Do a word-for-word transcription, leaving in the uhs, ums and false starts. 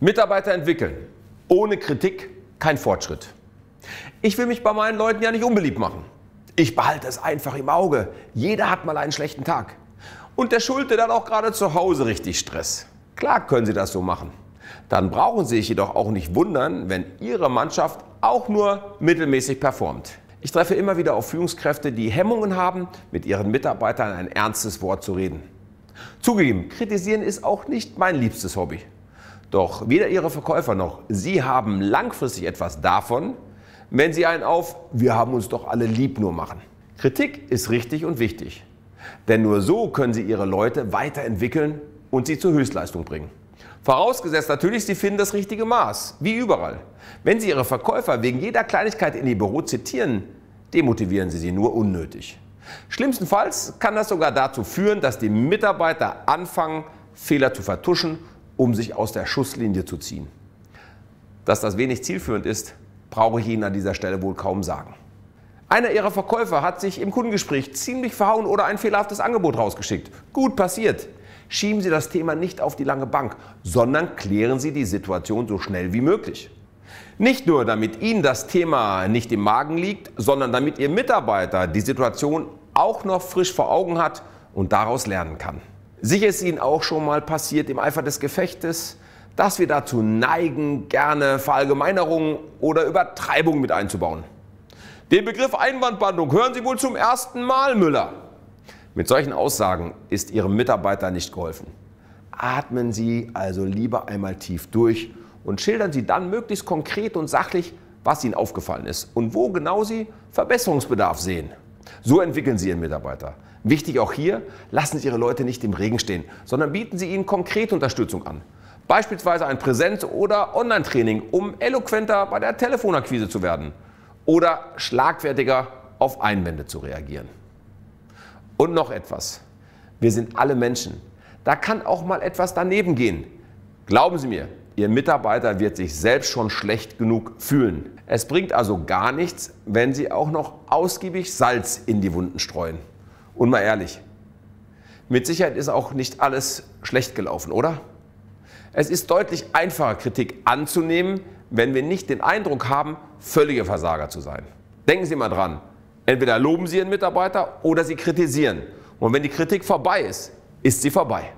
Mitarbeiter entwickeln. Ohne Kritik kein Fortschritt. Ich will mich bei meinen Leuten ja nicht unbeliebt machen. Ich behalte es einfach im Auge. Jeder hat mal einen schlechten Tag. Und der Schulte dann auch gerade zu Hause richtig Stress. Klar können Sie das so machen. Dann brauchen Sie sich jedoch auch nicht wundern, wenn Ihre Mannschaft auch nur mittelmäßig performt. Ich treffe immer wieder auf Führungskräfte, die Hemmungen haben, mit ihren Mitarbeitern ein ernstes Wort zu reden. Zugegeben, kritisieren ist auch nicht mein liebstes Hobby. Doch weder Ihre Verkäufer noch Sie haben langfristig etwas davon, wenn Sie einen auf "Wir haben uns doch alle lieb" nur machen. Kritik ist richtig und wichtig. Denn nur so können Sie Ihre Leute weiterentwickeln und sie zur Höchstleistung bringen. Vorausgesetzt natürlich, Sie finden das richtige Maß, wie überall. Wenn Sie Ihre Verkäufer wegen jeder Kleinigkeit in Ihr Büro zitieren, demotivieren Sie sie nur unnötig. Schlimmstenfalls kann das sogar dazu führen, dass die Mitarbeiter anfangen, Fehler zu vertuschen, um sich aus der Schusslinie zu ziehen. Dass das wenig zielführend ist, brauche ich Ihnen an dieser Stelle wohl kaum sagen. Einer Ihrer Verkäufer hat sich im Kundengespräch ziemlich verhauen oder ein fehlerhaftes Angebot rausgeschickt. Gut passiert. Schieben Sie das Thema nicht auf die lange Bank, sondern klären Sie die Situation so schnell wie möglich. Nicht nur, damit Ihnen das Thema nicht im Magen liegt, sondern damit Ihr Mitarbeiter die Situation auch noch frisch vor Augen hat und daraus lernen kann. Sicher ist Ihnen auch schon mal passiert im Eifer des Gefechtes, dass wir dazu neigen, gerne Verallgemeinerungen oder Übertreibungen mit einzubauen. Den Begriff Einwandbehandlung hören Sie wohl zum ersten Mal, Müller. Mit solchen Aussagen ist Ihrem Mitarbeiter nicht geholfen. Atmen Sie also lieber einmal tief durch und schildern Sie dann möglichst konkret und sachlich, was Ihnen aufgefallen ist und wo genau Sie Verbesserungsbedarf sehen. So entwickeln Sie Ihren Mitarbeiter. Wichtig auch hier, lassen Sie Ihre Leute nicht im Regen stehen, sondern bieten Sie ihnen konkrete Unterstützung an. Beispielsweise ein Präsenz- oder Online-Training, um eloquenter bei der Telefonakquise zu werden oder schlagfertiger auf Einwände zu reagieren. Und noch etwas. Wir sind alle Menschen. Da kann auch mal etwas daneben gehen. Glauben Sie mir, Ihr Mitarbeiter wird sich selbst schon schlecht genug fühlen. Es bringt also gar nichts, wenn Sie auch noch ausgiebig Salz in die Wunden streuen. Und mal ehrlich, mit Sicherheit ist auch nicht alles schlecht gelaufen, oder? Es ist deutlich einfacher, Kritik anzunehmen, wenn wir nicht den Eindruck haben, völlige Versager zu sein. Denken Sie mal dran. Entweder loben Sie Ihren Mitarbeiter oder Sie kritisieren. Und wenn die Kritik vorbei ist, ist sie vorbei.